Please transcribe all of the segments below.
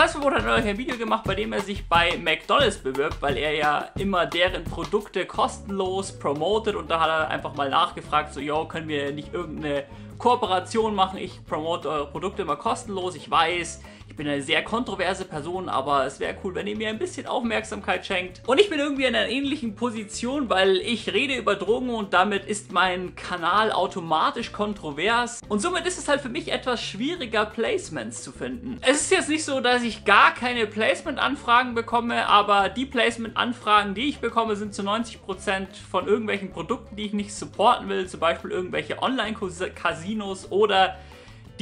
Hasselhoff hat neulich ein Video gemacht, bei dem er sich bei McDonald's bewirbt, weil er ja immer deren Produkte kostenlos promotet, und da hat er einfach mal nachgefragt, so, yo, können wir nicht irgendeine Kooperation machen, ich promote eure Produkte immer kostenlos, ich weiß, ich bin eine sehr kontroverse Person, aber es wäre cool, wenn ihr mir ein bisschen Aufmerksamkeit schenkt. Und ich bin irgendwie in einer ähnlichen Position, weil ich rede über Drogen und damit ist mein Kanal automatisch kontrovers. Und somit ist es halt für mich etwas schwieriger, Placements zu finden. Es ist jetzt nicht so, dass ich gar keine Placement-Anfragen bekomme, aber die Placement-Anfragen, die ich bekomme, sind zu 90% von irgendwelchen Produkten, die ich nicht supporten will, zum Beispiel irgendwelche Online-Casinos oder...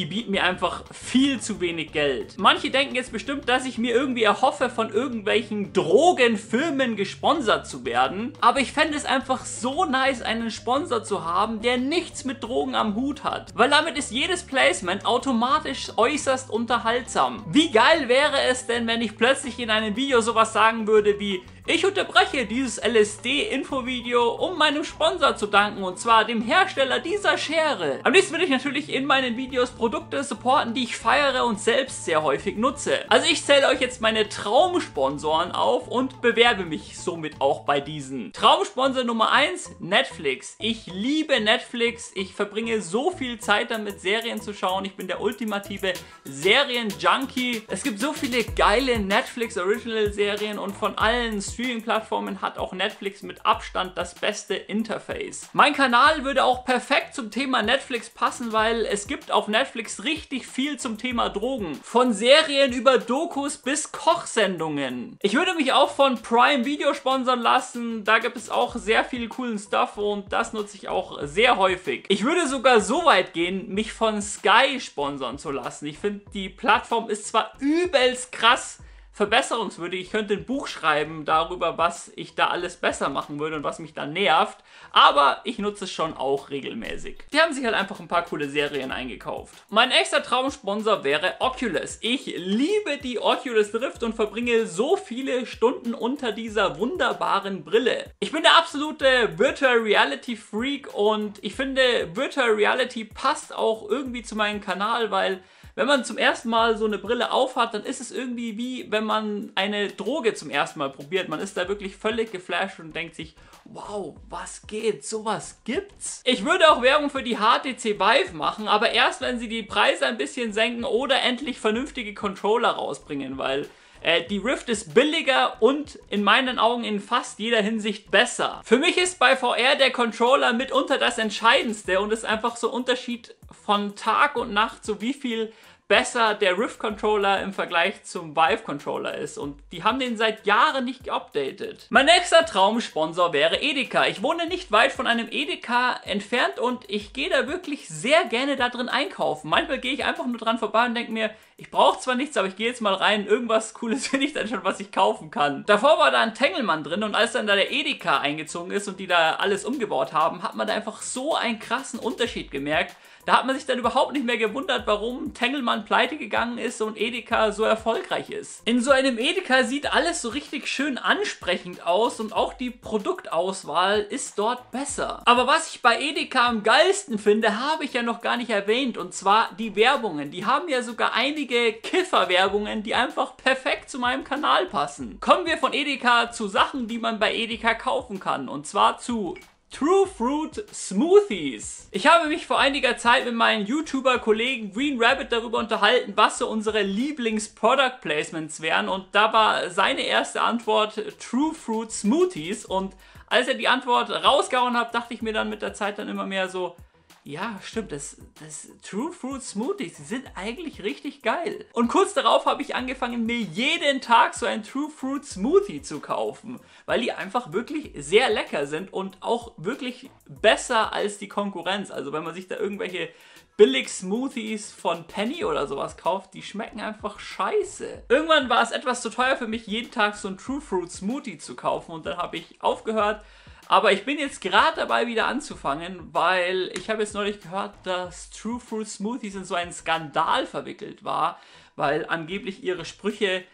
die bieten mir einfach viel zu wenig Geld. Manche denken jetzt bestimmt, dass ich mir irgendwie erhoffe, von irgendwelchen Drogenfirmen gesponsert zu werden. Aber ich fände es einfach so nice, einen Sponsor zu haben, der nichts mit Drogen am Hut hat. Weil damit ist jedes Placement automatisch äußerst unterhaltsam. Wie geil wäre es denn, wenn ich plötzlich in einem Video sowas sagen würde wie: Ich unterbreche dieses LSD-Infovideo, um meinem Sponsor zu danken, und zwar dem Hersteller dieser Schere. Am liebsten würde ich natürlich in meinen Videos Produkte supporten, die ich feiere und selbst sehr häufig nutze. Also ich zähle euch jetzt meine Traumsponsoren auf und bewerbe mich somit auch bei diesen. Traumsponsor Nummer 1, Netflix. Ich liebe Netflix, ich verbringe so viel Zeit damit, Serien zu schauen. Ich bin der ultimative Serien-Junkie. Es gibt so viele geile Netflix-Original-Serien, und von allen Streaming-Plattformen hat auch Netflix mit Abstand das beste Interface. Mein Kanal würde auch perfekt zum Thema Netflix passen, weil es gibt auf Netflix richtig viel zum Thema Drogen. Von Serien über Dokus bis Kochsendungen. Ich würde mich auch von Prime Video sponsern lassen. Da gibt es auch sehr viel coolen Stuff und das nutze ich auch sehr häufig. Ich würde sogar so weit gehen, mich von Sky sponsern zu lassen. Ich finde, die Plattform ist zwar übelst krass verbesserungswürdig. Ich könnte ein Buch schreiben darüber, was ich da alles besser machen würde und was mich da nervt. Aber ich nutze es schon auch regelmäßig. Die haben sich halt einfach ein paar coole Serien eingekauft. Mein nächster Traumsponsor wäre Oculus. Ich liebe die Oculus Rift und verbringe so viele Stunden unter dieser wunderbaren Brille. Ich bin der absolute Virtual Reality Freak und ich finde, Virtual Reality passt auch irgendwie zu meinem Kanal, weil wenn man zum ersten Mal so eine Brille aufhat, dann ist es irgendwie wie, wenn man eine Droge zum ersten Mal probiert. Man ist da wirklich völlig geflasht und denkt sich, wow, was geht? Sowas gibt's? Ich würde auch Werbung für die HTC Vive machen, aber erst, wenn sie die Preise ein bisschen senken oder endlich vernünftige Controller rausbringen, weil die Rift ist billiger und in meinen Augen in fast jeder Hinsicht besser. Für mich ist bei VR der Controller mitunter das Entscheidendste und ist einfach so ein Unterschied von Tag und Nacht, so wie viel besser der Rift-Controller im Vergleich zum Vive-Controller ist, und die haben den seit Jahren nicht geupdatet. Mein nächster Traumsponsor wäre Edeka. Ich wohne nicht weit von einem Edeka entfernt und ich gehe da wirklich sehr gerne da drin einkaufen. Manchmal gehe ich einfach nur dran vorbei und denke mir, ich brauche zwar nichts, aber ich gehe jetzt mal rein, irgendwas Cooles finde ich dann schon, was ich kaufen kann. Davor war da ein Tengelmann drin, und als dann da der Edeka eingezogen ist und die da alles umgebaut haben, hat man da einfach so einen krassen Unterschied gemerkt. Da hat man sich dann überhaupt nicht mehr gewundert, warum Tengelmann pleite gegangen ist und Edeka so erfolgreich ist. In so einem Edeka sieht alles so richtig schön ansprechend aus und auch die Produktauswahl ist dort besser. Aber was ich bei Edeka am geilsten finde, habe ich ja noch gar nicht erwähnt, und zwar die Werbungen. Die haben ja sogar einige Kiffer-Werbungen, die einfach perfekt zu meinem Kanal passen. Kommen wir von Edeka zu Sachen, die man bei Edeka kaufen kann, und zwar zu True Fruit Smoothies. Ich habe mich vor einiger Zeit mit meinen YouTuber-Kollegen Green Rabbit darüber unterhalten, was so unsere Lieblings-Product-Placements wären, und da war seine erste Antwort True Fruit Smoothies, und als er die Antwort rausgehauen hat, dachte ich mir dann mit der Zeit dann immer mehr so, ja, stimmt, das True Fruit Smoothies, die sind eigentlich richtig geil. Und kurz darauf habe ich angefangen, mir jeden Tag so ein True Fruit Smoothie zu kaufen, weil die einfach wirklich sehr lecker sind und auch wirklich besser als die Konkurrenz. Also wenn man sich da irgendwelche Billig-Smoothies von Penny oder sowas kauft, die schmecken einfach scheiße. Irgendwann war es etwas zu teuer für mich, jeden Tag so ein True Fruit Smoothie zu kaufen, und dann habe ich aufgehört. Aber ich bin jetzt gerade dabei, wieder anzufangen, weil ich habe jetzt neulich gehört, dass True Fruit Smoothies in so einen Skandal verwickelt war, weil angeblich ihre Sprüche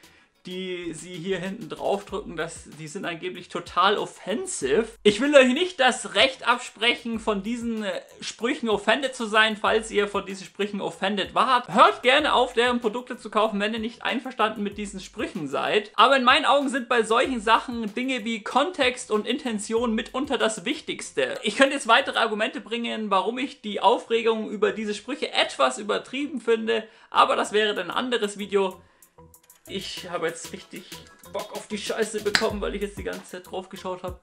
die sie hier hinten drauf drücken, die sind angeblich total offensive. Ich will euch nicht das Recht absprechen, von diesen Sprüchen offended zu sein, falls ihr von diesen Sprüchen offended wart. Hört gerne auf, deren Produkte zu kaufen, wenn ihr nicht einverstanden mit diesen Sprüchen seid. Aber in meinen Augen sind bei solchen Sachen Dinge wie Kontext und Intention mitunter das Wichtigste. Ich könnte jetzt weitere Argumente bringen, warum ich die Aufregung über diese Sprüche etwas übertrieben finde, aber das wäre dann ein anderes Video. Ich habe jetzt richtig Bock auf die Scheiße bekommen, weil ich jetzt die ganze Zeit drauf geschaut habe.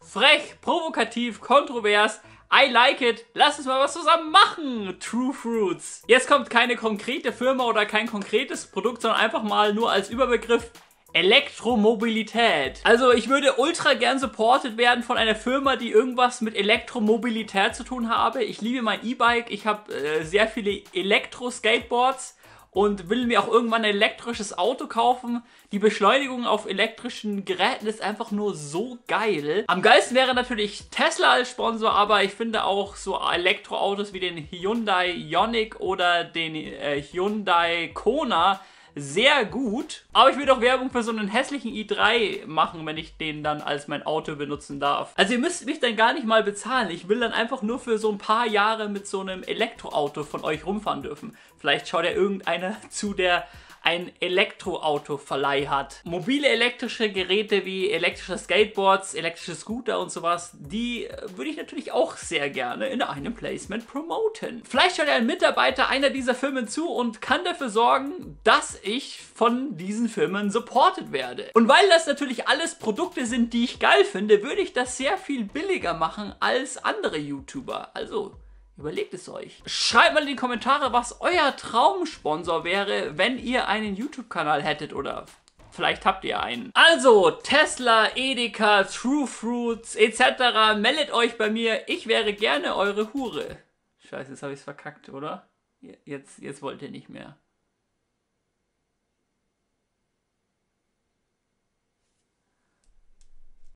Frech, provokativ, kontrovers, I like it, lass uns mal was zusammen machen, True Fruits. Jetzt kommt keine konkrete Firma oder kein konkretes Produkt, sondern einfach mal nur als Überbegriff Elektromobilität. Also ich würde ultra gern supported werden von einer Firma, die irgendwas mit Elektromobilität zu tun habe. Ich liebe mein E-Bike, ich habe sehr viele Elektro-Skateboards und will mir auch irgendwann ein elektrisches Auto kaufen. Die Beschleunigung auf elektrischen Geräten ist einfach nur so geil. Am geilsten wäre natürlich Tesla als Sponsor, aber ich finde auch so Elektroautos wie den Hyundai Ioniq oder den Hyundai Kona sehr gut. Aber ich würde auch Werbung für so einen hässlichen i3 machen, wenn ich den dann als mein Auto benutzen darf. Also ihr müsst mich dann gar nicht mal bezahlen. Ich will dann einfach nur für so ein paar Jahre mit so einem Elektroauto von euch rumfahren dürfen. Vielleicht schaut ja irgendeiner zu, der ein Elektroautoverleih hat. Mobile elektrische Geräte wie elektrische Skateboards, elektrische Scooter und sowas, die würde ich natürlich auch sehr gerne in einem Placement promoten. Vielleicht schaut ja ein Mitarbeiter einer dieser Firmen zu und kann dafür sorgen, dass ich von diesen Firmen supported werde. Und weil das natürlich alles Produkte sind, die ich geil finde, würde ich das sehr viel billiger machen als andere YouTuber. Also überlegt es euch. Schreibt mal in die Kommentare, was euer Traumsponsor wäre, wenn ihr einen YouTube-Kanal hättet oder vielleicht habt ihr einen. Also Tesla, Edeka, True Fruits etc. meldet euch bei mir. Ich wäre gerne eure Hure. Scheiße, jetzt habe ich es verkackt, oder? Jetzt wollt ihr nicht mehr.